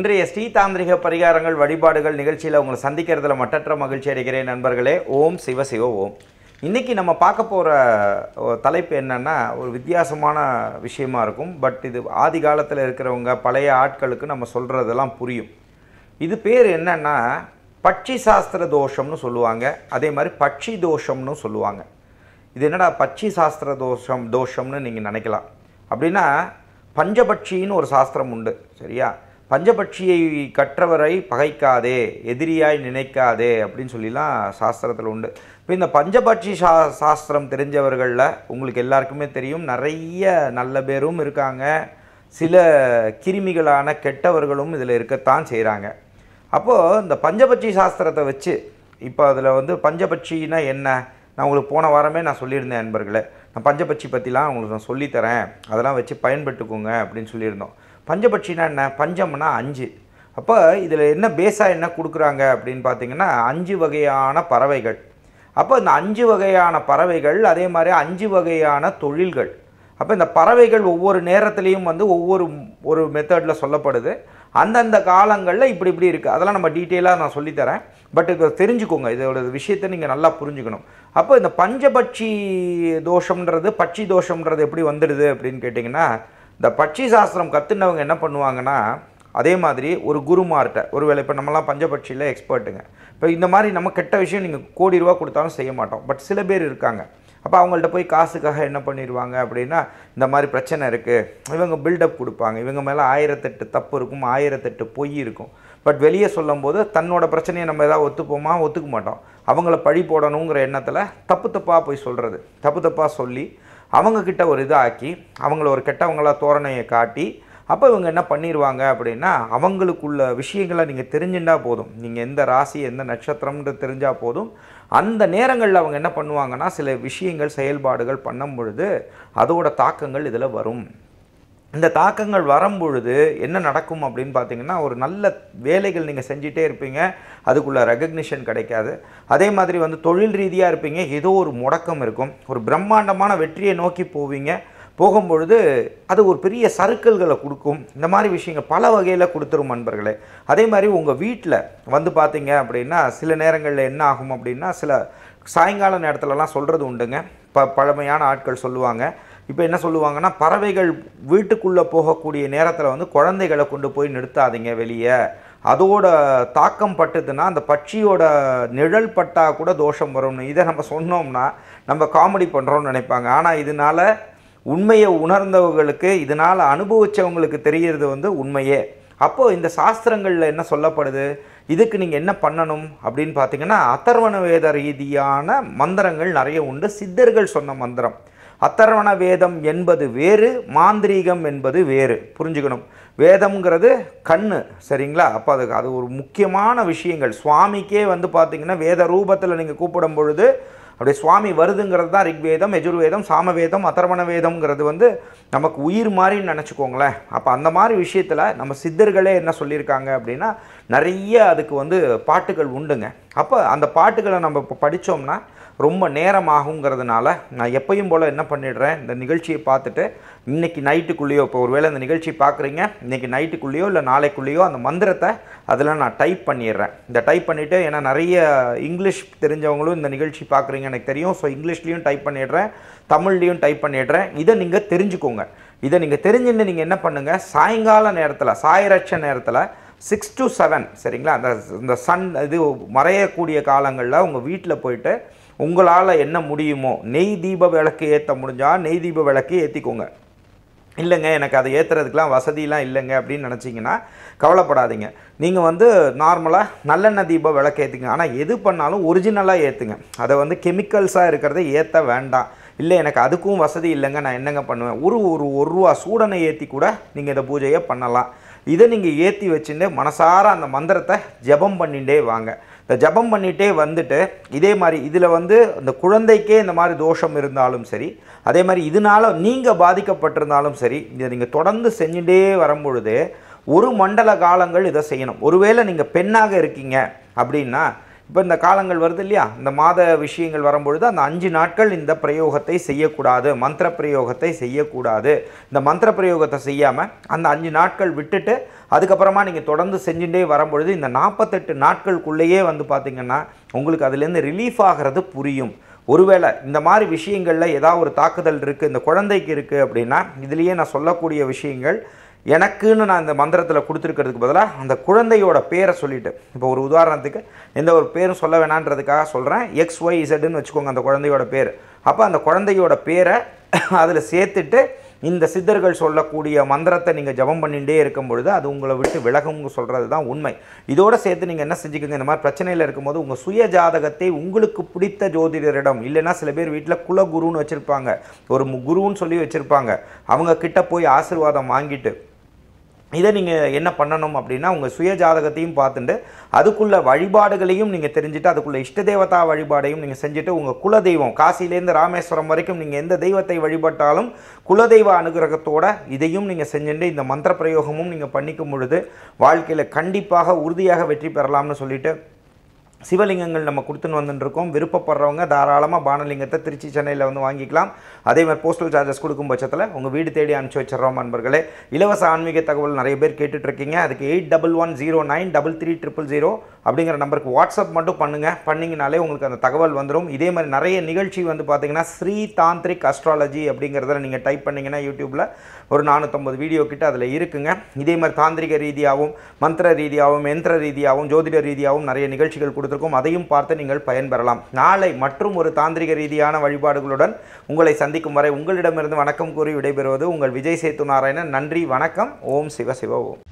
இன்றைய ஸ்ரீ தாந்திரிக பரிகாரங்கள் வழிபாடுகள் நிகழ்ச்சியில் உங்களை சந்திக்கிறதுல மற்றற்ற மகிழ்ச்சி அடைகிறேன் நண்பர்களே. ஓம் சிவ சிவ ஓம். இன்றைக்கி நம்ம பார்க்க போகிற தலைப்பு என்னென்னா ஒரு வித்தியாசமான விஷயமா இருக்கும். பட் இது ஆதி காலத்தில் இருக்கிறவங்க பழைய ஆட்களுக்கு நம்ம சொல்கிறதெல்லாம் புரியும். இது பேர் என்னென்னா பட்சி சாஸ்திர தோஷம்னு சொல்லுவாங்க, அதே மாதிரி பட்சி தோஷம்னு சொல்லுவாங்க. இது என்னடா பட்சி சாஸ்திர தோஷம்னு நீங்கள் நினைக்கலாம். அப்படின்னா பஞ்சபட்சின்னு ஒரு சாஸ்திரம் உண்டு, சரியா? பஞ்சபட்சியை கற்றவரை பகைக்காதே, எதிரியாய் நினைக்காதே அப்படின்னு சொல்லிலாம் சாஸ்திரத்தில் உண்டு. இப்போ இந்த பஞ்சபட்சி சாஸ்திரம் தெரிஞ்சவர்களில் உங்களுக்கு எல்லாருக்குமே தெரியும், நிறைய நல்ல பேரும் இருக்காங்க, சில கிருமிகளான கெட்டவர்களும் இதில் இருக்கத்தான் செய்கிறாங்க. அப்போது இந்த பஞ்சபட்சி சாஸ்திரத்தை வச்சு இப்போ அதில் வந்து பஞ்சபட்சின்னா என்ன, நான் உங்களுக்கு போன வாரமே நான் சொல்லியிருந்தேன் நண்பர்களே, நான் பஞ்சபட்சி பற்றிலாம் உங்களுக்கு நான் சொல்லித்தரேன், அதெல்லாம் வச்சு பயன்பட்டுக்கோங்க அப்படின்னு சொல்லியிருந்தோம். பஞ்சபட்சினா என்ன? பஞ்சம்னா அஞ்சு. அப்போ இதில் என்ன பேஸாக என்ன கொடுக்குறாங்க அப்படின்னு பார்த்தீங்கன்னா 5 வகையான பறவைகள். அப்போ இந்த 5 வகையான பறவைகள், அதே மாதிரி 5 வகையான தொழில்கள். அப்போ இந்த பறவைகள் ஒவ்வொரு நேரத்துலேயும் வந்து ஒரு மெத்தடில் சொல்லப்படுது. அந்தந்த காலங்களில் இப்படி இப்படி இருக்குது. அதெல்லாம் நம்ம டீட்டெயிலாக நான் சொல்லித்தரேன். பட் இதை தெரிஞ்சுக்கோங்க, இதோட விஷயத்தை நீங்கள் நல்லா புரிஞ்சுக்கணும். அப்போ இந்த பஞ்சபட்சி தோஷம்ன்றது பட்சி தோஷம்ன்றது எப்படி வந்துடுது அப்படின்னு கேட்டிங்கன்னா, இந்த பட்சி சாஸ்திரம் கற்றுனவங்க என்ன பண்ணுவாங்கன்னா, அதே மாதிரி ஒரு குருமார்கிட்ட ஒரு வேளை இப்போ நம்மலாம் பஞ்சபட்சியில் எக்ஸ்பர்ட்டுங்க, இப்போ இந்த மாதிரி நம்ம கெட்ட விஷயம் நீங்கள் கோடி ரூபாய் கொடுத்தாலும் செய்ய மாட்டோம். பட் சில பேர் இருக்காங்க, அப்போ அவங்கள்ட்ட போய் காசுக்காக என்ன பண்ணிடுவாங்க அப்படின்னா, இந்த மாதிரி பிரச்சனை இருக்குது, இவங்க பில்டப் கொடுப்பாங்க, இவங்க மேலே 1008 தப்பு இருக்கும், 1008 பொய் இருக்கும். பட் வெளியே சொல்லும் போது தன்னோட பிரச்சனையை நம்ம எதாவது ஒத்துப்போமா, ஒத்துக்க மாட்டோம். அவங்கள பழி போடணுங்கிற எண்ணத்தில் தப்பு தப்பாக போய் சொல்கிறது, தப்பு தப்பாக சொல்லி அவங்கக்கிட்ட ஒரு இதாக்கி அவங்கள ஒரு கெட்டவங்களா தோரணையை காட்டி, அப்போ இவங்க என்ன பண்ணிடுவாங்க அப்படின்னா, அவங்களுக்குள்ள விஷயங்களை நீங்கள் தெரிஞ்சுட்டா போதும், நீங்கள் எந்த ராசி எந்த நட்சத்திரம்ன்ற தெரிஞ்சால் போதும், அந்த நேரங்களில் அவங்க என்ன பண்ணுவாங்கன்னா சில விஷயங்கள் செயல்பாடுகள் பண்ணும் பொழுது அதோட தாக்கங்கள் இதில் வரும். இந்த தாக்கங்கள் வரும்பொழுது என்ன நடக்கும் அப்படின்னு பார்த்தீங்கன்னா, ஒரு நல்ல வேலைகள் நீங்கள் செஞ்சிட்டே இருப்பீங்க, அதுக்குள்ள ரெகக்னிஷன் கிடைக்காது. அதே மாதிரி வந்து தொழில் ரீதியாக இருப்பீங்க, ஏதோ ஒரு முடக்கம் இருக்கும், ஒரு பிரம்மாண்டமான வெற்றியை நோக்கி போவீங்க, போகும்பொழுது அது ஒரு பெரிய சர்க்கிள்களை கொடுக்கும். இந்த மாதிரி விஷயங்கள் பல வகையில் கொடுத்துரும் நண்பர்களே. அதே மாதிரி உங்கள் வீட்டில் வந்து பார்த்தீங்க அப்படின்னா சில நேரங்களில் என்ன ஆகும் அப்படின்னா, சில சாயங்கால நேரத்துலலாம் சொல்கிறது உண்டுங்க, பழமையான ஆட்கள் சொல்லுவாங்க. இப்போ என்ன சொல்லுவாங்கன்னா, பறவைகள் வீட்டுக்குள்ளே போகக்கூடிய நேரத்தில் வந்து குழந்தைகளை கொண்டு போய் நிறுத்தாதீங்க வெளியே, அதோட தாக்கம் பட்டுதுன்னா அந்த பட்சியோட நிழல் பட்டால் கூட தோஷம் வரும்னு. இதை நம்ம சொன்னோம்னா நம்ம காமெடி பண்ணுறோன்னு நினைப்பாங்க, ஆனால் இதனால் உண்மையை உணர்ந்தவங்களுக்கு, இதனால் அனுபவித்தவங்களுக்கு தெரிகிறது வந்து உண்மையே. அப்போது இந்த சாஸ்திரங்களில் என்ன சொல்லப்படுது, இதுக்கு நீங்கள் என்ன பண்ணணும் அப்படின்னு பார்த்தீங்கன்னா, அத்தர்வண வேத ரீதியான மந்திரங்கள் நிறைய உண்டு. சித்தர்கள் சொன்ன மந்திரம், அத்தர்வண வேதம் என்பது வேறு, மாந்திரீகம் என்பது வேறு, புரிஞ்சுக்கணும். வேதம்ங்கிறது கண்ணு, சரிங்களா? அப்போ அது ஒரு முக்கியமான விஷயங்கள். சுவாமிக்கே வந்து பார்த்திங்கன்னா வேத ரூபத்தில் நீங்கள் கூப்பிடும் பொழுது அப்படியே சுவாமி வருதுங்கிறது தான் ரிக்வேதம், யஜுர்வேதம், சாமவேதம், அத்தர்வண வேதம்ங்கிறது வந்து நமக்கு உயிர் மாதிரின்னு நினச்சிக்கோங்களேன். அப்போ அந்த மாதிரி விஷயத்தில் நம்ம சித்தர்களே என்ன சொல்லியிருக்காங்க அப்படின்னா, நிறைய அதுக்கு வந்து பாட்டுகள் உண்டுங்க. அப்போ அந்த பாட்டுகளை நம்ம இப்போ படித்தோம்னா ரொம்ப நேரமாகுங்கிறதுனால நான் எப்பயும் போல் என்ன பண்ணிடுறேன், இந்த நிகழ்ச்சியை பார்த்துட்டு இன்றைக்கி நைட்டுக்குள்ளேயோ, இப்போ ஒருவேளை இந்த நிகழ்ச்சி பார்க்குறீங்க, இன்றைக்கி நைட்டுக்குள்ளேயோ இல்லை நாளைக்குள்ளேயோ அந்த மந்திரத்தை அதில் நான் டைப் பண்ணிடுறேன். இந்த டைப் பண்ணிவிட்டு, ஏன்னா நிறைய இங்கிலீஷ் தெரிஞ்சவங்களும் இந்த நிகழ்ச்சி பார்க்குறீங்க எனக்கு தெரியும், ஸோ இங்கிலீஷ்லேயும் டைப் பண்ணிடுறேன், தமிழ்லேயும் டைப் பண்ணிடுறேன். இதை நீங்கள் தெரிஞ்சுக்கோங்க. இதை நீங்கள் தெரிஞ்சுன்னு நீங்கள் என்ன பண்ணுங்கள், சாயங்கால நேரத்தில், சாயரட்ச நேரத்தில் 6 to 7, சரிங்களா, அந்த சன் இது மறையக்கூடிய காலங்களில் உங்கள் வீட்டில் போயிட்டு உங்களால் என்ன முடியுமோ, நெய் தீப விளக்கு ஏற்ற முடிஞ்சால் நெய் தீப விளக்கு ஏற்றிக்கோங்க. இல்லைங்க எனக்கு அதை ஏற்றுறதுக்கெலாம் வசதியெலாம் இல்லைங்க அப்படின்னு நினச்சிங்கன்னா கவலைப்படாதீங்க, நீங்கள் வந்து நார்மலாக நல்லெண்ணெய் தீப விளக்கு ஏற்றுங்க. ஆனால் எது பண்ணாலும் ஒரிஜினலாக ஏற்றுங்க, அதை வந்து கெமிக்கல்ஸாக இருக்கிறத ஏற்ற வேண்டாம். இல்லை எனக்கு அதுக்கும் வசதி இல்லைங்க, நான் என்னங்க பண்ணுவேன், ஒரு ரூபா சூடனை ஏற்றி கூட நீங்கள் இந்த பூஜையை பண்ணலாம். இதை நீங்கள் ஏற்றி வச்சுட்டு மனசார அந்த மந்திரத்தை ஜபம் பண்ணிகிட்டே வாங்க. இந்த ஜபம் பண்ணிகிட்டே வந்துட்டு இதே மாதிரி இதில் வந்து இந்த குழந்தைக்கே இந்த மாதிரி தோஷம் இருந்தாலும் சரி, அதே மாதிரி இதனால் நீங்கள் பாதிக்கப்பட்டிருந்தாலும் சரி, இதை நீங்கள் தொடர்ந்து செஞ்சுட்டே வரும்பொழுது ஒரு மண்டல காலங்கள் இதை செய்யணும். ஒருவேளை நீங்கள் பெண்ணாக இருக்கீங்க அப்படின்னா இப்போ இந்த காலங்கள் வருது இல்லையா, இந்த மாத விஷயங்கள் வரும்பொழுது அந்த 5 நாட்கள் இந்த பிரயோகத்தை செய்யக்கூடாது, மந்திர பிரயோகத்தை செய்யக்கூடாது. இந்த மந்திர பிரயோகத்தை செய்யாமல் அந்த 5 நாட்கள் விட்டுட்டு அதுக்கப்புறமா நீங்கள் தொடர்ந்து செஞ்சுட்டே வரும்பொழுது இந்த 48 நாட்களுக்குள்ளேயே வந்து பார்த்திங்கன்னா உங்களுக்கு அதுலேருந்து ரிலீஃப் ஆகிறது புரியும். ஒருவேளை இந்த மாதிரி விஷயங்களில் ஏதாவது ஒரு தாக்குதல் இருக்குது, இந்த குழந்தைக்கு இருக்குது அப்படின்னா இதுலேயே நான் சொல்லக்கூடிய விஷயங்கள் எனக்குன்னு நான் இந்த மந்திரத்தில் கொடுத்துருக்கிறதுக்கு பதிலாக அந்த குழந்தையோட பேரை சொல்லிவிட்டு, இப்போ ஒரு உதாரணத்துக்கு எந்த ஒரு பேரும் சொல்ல வேணான்றதுக்காக சொல்கிறேன், XYZன்னு வச்சுக்கோங்க அந்த குழந்தையோட பேர். அப்போ அந்த குழந்தையோட பேரை அதில் சேர்த்துட்டு இந்த சித்தர்கள் சொல்லக்கூடிய மந்திரத்தை நீங்கள் ஜபம் பண்ணிகிட்டே இருக்கும் பொழுது அது உங்களை விட்டு விலகும்னு சொல்கிறது தான் உண்மை. இதோடு சேர்த்து நீங்கள் என்ன செஞ்சுக்கோங்க, இந்த மாதிரி பிரச்சனையில் இருக்கும்போது உங்கள் சுய ஜாதகத்தை உங்களுக்கு பிடித்த ஜோதிடரிடம், இல்லைன்னா சில பேர் வீட்டில் குலகுருன்னு வச்சுருப்பாங்க, ஒரு குருன்னு சொல்லி வச்சுருப்பாங்க, அவங்க கிட்ட போய் ஆசீர்வாதம் வாங்கிட்டு இதை நீங்கள் என்ன பண்ணணும் அப்படின்னா உங்கள் சுய ஜாதகத்தையும் பார்த்துட்டு அதுக்குள்ள வழிபாடுகளையும் நீங்கள் தெரிஞ்சுட்டு அதுக்குள்ளே இஷ்ட தேவதா வழிபாடையும் நீங்கள் செஞ்சுட்டு உங்கள் குலதெய்வம் காசிலேருந்து ராமேஸ்வரம் வரைக்கும் நீங்கள் எந்த தெய்வத்தை வழிபட்டாலும் குலதெய்வ அனுகிரகத்தோட இதையும் நீங்கள் செஞ்சுட்டு இந்த மந்திர பிரயோகமும் நீங்கள் பண்ணிக்கும் பொழுது வாழ்க்கையில் கண்டிப்பாக உறுதியாக வெற்றி பெறலாம்னு சொல்லிட்டு சிவலிங்கங்கள் நம்ம கொடுத்துன்னு வந்துட்டுருக்கோம். விருப்பப்படுறவங்க தாராளமாக பானலிங்கத்தை திருச்சி சென்னையில் வந்து வாங்கிக்கலாம். அதே மாதிரி போஸ்டல் சார்ஜஸ் கொடுக்கும் பட்சத்தில் உங்கள் வீடு தேடி அனுப்பிச்சி வச்சிடறோம். நண்பர்களே, இலவச ஆன்மீக தகவல் நிறைய பேர் கேட்டுட்ருக்கீங்க, அதுக்கு 8110933300 அப்படிங்கிற நம்பருக்கு வாட்ஸ்அப் மட்டும் பண்ணிங்கனாலே உங்களுக்கு அந்த தகவல் வந்துடும். இதே மாதிரி நிறைய நிகழ்ச்சி வந்து பார்த்திங்கன்னா ஸ்ரீ தாந்திரிக் அஸ்ட்ராலஜி அப்படிங்கிறத நீங்கள் டைப் பண்ணிங்கன்னா யூடியூப்பில் ஒரு 450 வீடியோ கிட்ட அதில் இருக்குங்க. இதே மாதிரி தாந்திரிக ரீதியாகவும் மந்திர ரீதியாகவும் யந்திர ரீதியாகவும் ஜோதிட ரீதியாகவும் நிறைய நிகழ்ச்சிகள் கொடுத்து இருக்கும், அதையும் பார்த்து நீங்கள் பயன்பெறலாம். நாளை மற்றும் ஒரு தாந்திரிக ரீதியான வழிபாடுகளுடன் உங்களை சந்திக்கும் வரை உங்களிடமிருந்து வணக்கம் கூறி விடைபெறுவது உங்கள் விஜய் சேத்து நாராயணன். நன்றி, வணக்கம். ஓம் சிவ சிவ ஓம்.